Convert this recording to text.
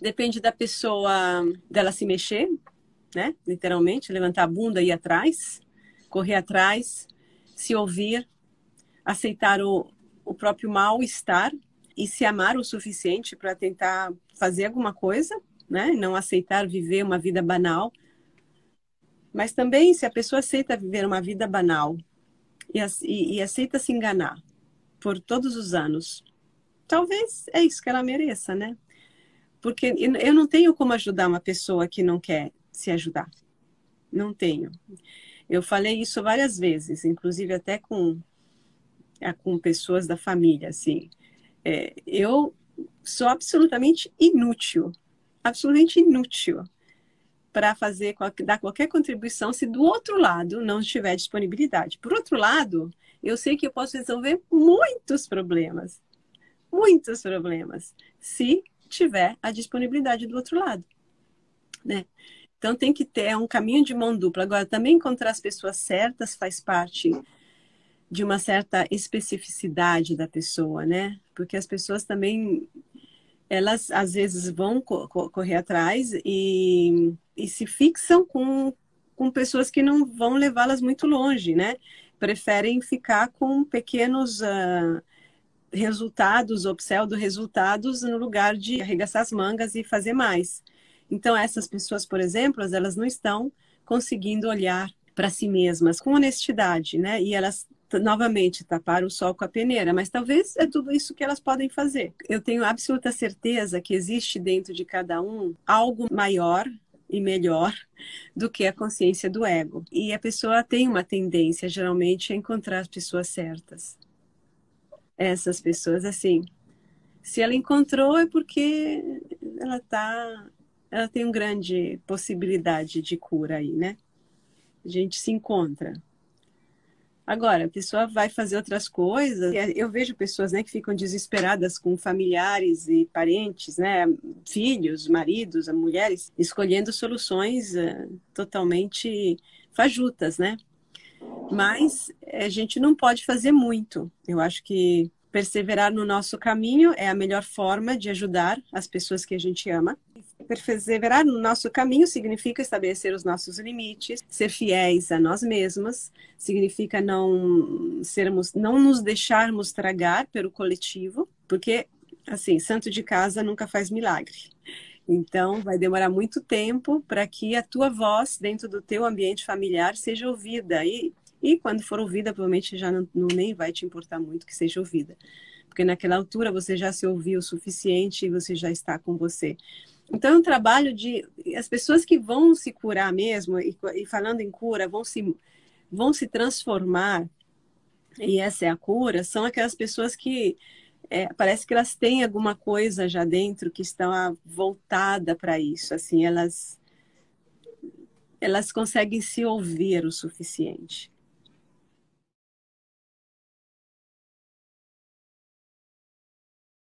Depende da pessoa, dela se mexer, né? Literalmente, levantar a bunda e ir atrás, correr atrás, se ouvir, aceitar o próprio mal-estar e se amar o suficiente para tentar fazer alguma coisa, né? Não aceitar viver uma vida banal. Mas também, se a pessoa aceita viver uma vida banal e aceita se enganar por todos os anos, talvez é isso que ela mereça, né? Porque eu não tenho como ajudar uma pessoa que não quer se ajudar. Não tenho. Eu falei isso várias vezes, inclusive até com pessoas da família, assim. É, eu sou absolutamente inútil para fazer, dar qualquer contribuição se do outro lado não tiver disponibilidade. Por outro lado, eu sei que eu posso resolver muitos problemas, se tiver a disponibilidade do outro lado, né? Então tem que ter um caminho de mão dupla. Agora, também encontrar as pessoas certas faz parte de uma certa especificidade da pessoa, né? Porque as pessoas também, elas às vezes vão correr atrás e se fixam com pessoas que não vão levá-las muito longe, né? Preferem ficar com pequenos resultados ou pseudo-resultados no lugar de arregaçar as mangas e fazer mais. Então, essas pessoas, por exemplo, elas não estão conseguindo olhar para si mesmas com honestidade, né? E elas, novamente, taparam o sol com a peneira, mas talvez é tudo isso que elas podem fazer. Eu tenho absoluta certeza que existe dentro de cada um algo maior e melhor do que a consciência do ego. E a pessoa tem uma tendência, geralmente, a encontrar as pessoas certas. Essas pessoas, assim, se ela encontrou é porque ela tem uma grande possibilidade de cura aí, né? A gente se encontra. Agora, a pessoa vai fazer outras coisas. Eu vejo pessoas, né, que ficam desesperadas com familiares e parentes, né, filhos, maridos, mulheres, escolhendo soluções totalmente fajutas, né? Mas a gente não pode fazer muito. Eu acho que perseverar no nosso caminho é a melhor forma de ajudar as pessoas que a gente ama. Perseverar no nosso caminho significa estabelecer os nossos limites, ser fiéis a nós mesmos, significa não nos deixarmos tragar pelo coletivo, porque, assim, santo de casa nunca faz milagre. Então, vai demorar muito tempo para que a tua voz dentro do teu ambiente familiar seja ouvida. E quando for ouvida, provavelmente já nem vai te importar muito que seja ouvida. Porque naquela altura você já se ouviu o suficiente e você já está com você. Então, é um trabalho de... As pessoas que vão se curar mesmo, e falando em cura, vão se transformar, e essa é a cura, são aquelas pessoas que... parece que elas têm alguma coisa já dentro que está voltada para isso. Assim, elas conseguem se ouvir o suficiente.